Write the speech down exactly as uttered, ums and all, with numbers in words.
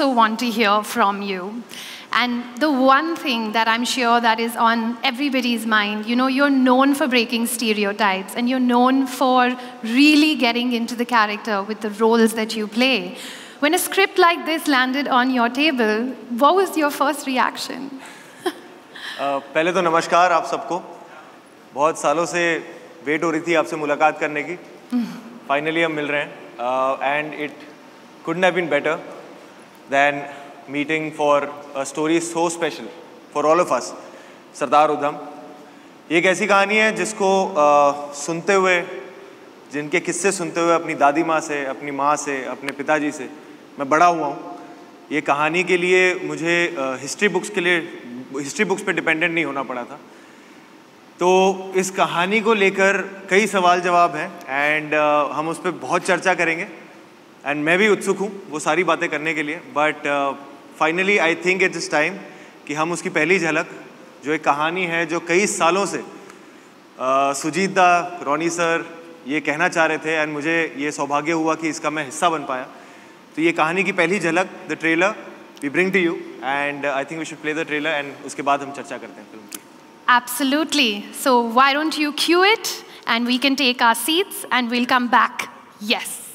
also want to hear from you. And the one thing that I'm sure that is on everybody's mind, you know, you're known for breaking stereotypes and you're known for really getting into the character with the roles that you play. When a script like this landed on your table, what was your first reaction? uh, पहले तो नमस्कार आप सबको। बहुत सालों से wait हो रही थी आपसे मुलाकात करने की। फाइनली हम मिल रहे हैं and it couldn't have been better than meeting for a story so special for all of us, Sardar Udham. ये एक ऐसी कहानी है जिसको uh, सुनते हुए, जिनके किस्से सुनते हुए अपनी दादी माँ से, अपनी माँ से, अपने पिताजी से मैं बड़ा हुआ हूँ। ये कहानी के लिए मुझे हिस्ट्री uh, बुक्स के लिए हिस्ट्री बुक्स पे डिपेंडेंट नहीं होना पड़ा था। तो इस कहानी को लेकर कई सवाल जवाब हैं एंड uh, हम उस पर बहुत चर्चा करेंगे एंड मैं भी उत्सुक हूँ वो सारी बातें करने के लिए। But finally I think it is time कि हम उसकी पहली झलक, जो एक कहानी है जो कई सालों से uh, सुजीत दा, रोनी सर ये कहना चाह रहे थे एंड मुझे ये सौभाग्य हुआ कि इसका मैं हिस्सा बन पाया। तो ये कहानी की पहली झलक, the trailer we bring to you and I think we should play the trailer and उसके बाद हम चर्चा करते हैं फिल्म की। Absolutely, so why don't you cue it and we can take our seats and we will come back. Yes.